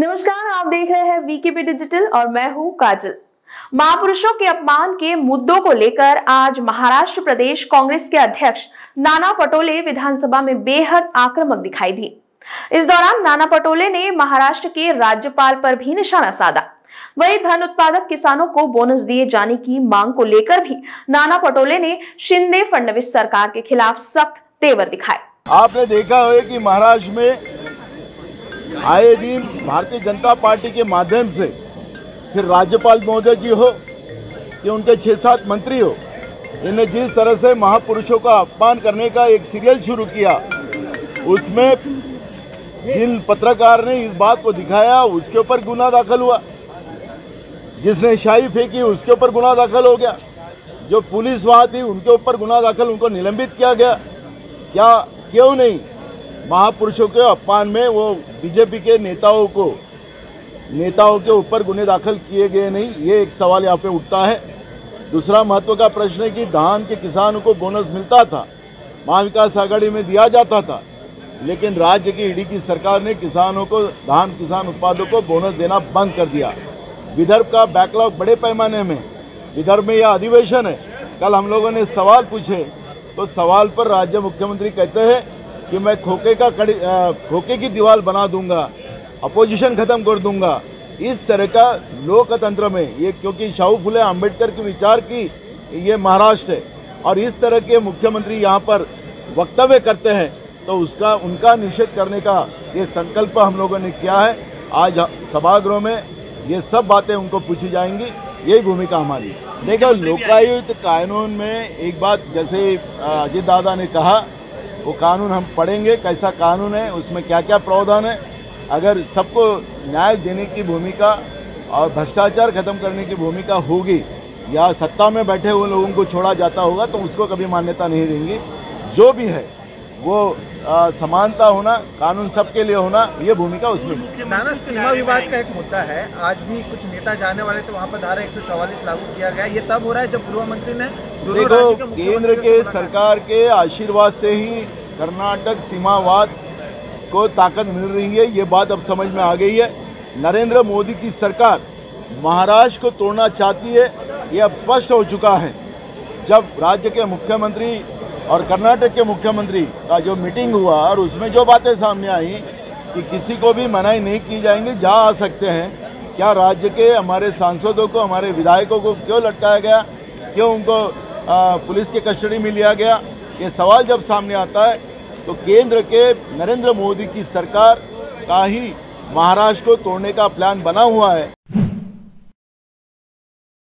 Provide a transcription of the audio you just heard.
नमस्कार, आप देख रहे हैं वीकेपी डिजिटल और मैं हूं काजल। महापुरुषों के अपमान के मुद्दों को लेकर आज महाराष्ट्र प्रदेश कांग्रेस के अध्यक्ष नाना पटोले विधानसभा में बेहद आक्रामक दिखाई दी। इस दौरान नाना पटोले ने महाराष्ट्र के राज्यपाल पर भी निशाना साधा। वहीं धन उत्पादक किसानों को बोनस दिए जाने की मांग को लेकर भी नाना पटोले ने शिंदे फडणवीस सरकार के खिलाफ सख्त तेवर दिखाए। आपने देखा है कि महाराष्ट्र में आए दिन भारतीय जनता पार्टी के माध्यम से फिर राज्यपाल महोदय जी हो कि उनके 6-7 मंत्री हो, इन्हें जिस तरह से महापुरुषों का अपमान करने का एक सीरियल शुरू किया, उसमें जिन पत्रकार ने इस बात को दिखाया उसके ऊपर गुनाह दाखिल हुआ, जिसने शाही फेंकी उसके ऊपर गुनाह दाखिल हो गया, जो पुलिस वहाँ थी उनके ऊपर गुनाह दाखिल, उनको निलंबित किया गया। क्या क्यों नहीं महापुरुषों के अपमान में वो बीजेपी के नेताओं के ऊपर गुने दाखिल किए गए नहीं? ये एक सवाल यहाँ पे उठता है। दूसरा महत्व का प्रश्न है कि धान के किसानों को बोनस मिलता था, महाविकास आघाड़ी में दिया जाता था, लेकिन राज्य की ईडी की सरकार ने किसानों को, धान किसान उत्पादों को बोनस देना बंद कर दिया। विदर्भ का बैकलॉग बड़े पैमाने में, विदर्भ में यह अधिवेशन है, कल हम लोगों ने सवाल पूछे तो सवाल पर राज्य मुख्यमंत्री कहते हैं कि मैं खोखे की दीवार बना दूंगा, अपोजिशन खत्म कर दूंगा। इस तरह का लोकतंत्र में ये, क्योंकि शाहू फुले आम्बेडकर के विचार की ये महाराष्ट्र है और इस तरह के मुख्यमंत्री यहाँ पर वक्तव्य करते हैं तो उसका उनका निषेध करने का ये संकल्प हम लोगों ने किया है। आज सभागृह में ये सब बातें उनको पूछी जाएंगी, यही भूमिका हमारी। देखो, लोकायुक्त कानून में एक बात, जैसे अजीत दादा ने कहा, वो कानून हम पढ़ेंगे, कैसा कानून है, उसमें क्या क्या प्रावधान है। अगर सबको न्याय देने की भूमिका और भ्रष्टाचार खत्म करने की भूमिका होगी या सत्ता में बैठे हुए लोगों को छोड़ा जाता होगा तो उसको कभी मान्यता नहीं देंगे। जो भी है वो समानता होना, कानून सबके लिए होना, ये भूमिका उसमें। नाना, सीमा विवाद का एक मुद्दा है, आज भी कुछ नेता जाने वाले तो वहाँ पर धारा 144 लागू किया गया। ये तब हो रहा है जब गृह मंत्री ने, देखो, केंद्र के सरकार के आशीर्वाद से ही कर्नाटक सीमावाद को ताकत मिल रही है, ये बात अब समझ में आ गई है। नरेंद्र मोदी की सरकार महाराष्ट्र को तोड़ना चाहती है, ये अब स्पष्ट हो चुका है। जब राज्य के मुख्यमंत्री और कर्नाटक के मुख्यमंत्री का जो मीटिंग हुआ और उसमें जो बातें सामने आई कि किसी को भी मनाही नहीं की जाएंगी, जा आ सकते हैं। क्या राज्य के हमारे सांसदों को, हमारे विधायकों को क्यों लटकाया गया, क्यों उनको पुलिस के कस्टडी में लिया गया, ये सवाल जब सामने आता है तो केंद्र के नरेंद्र मोदी की सरकार का ही महाराष्ट्र को तोड़ने का प्लान बना हुआ है।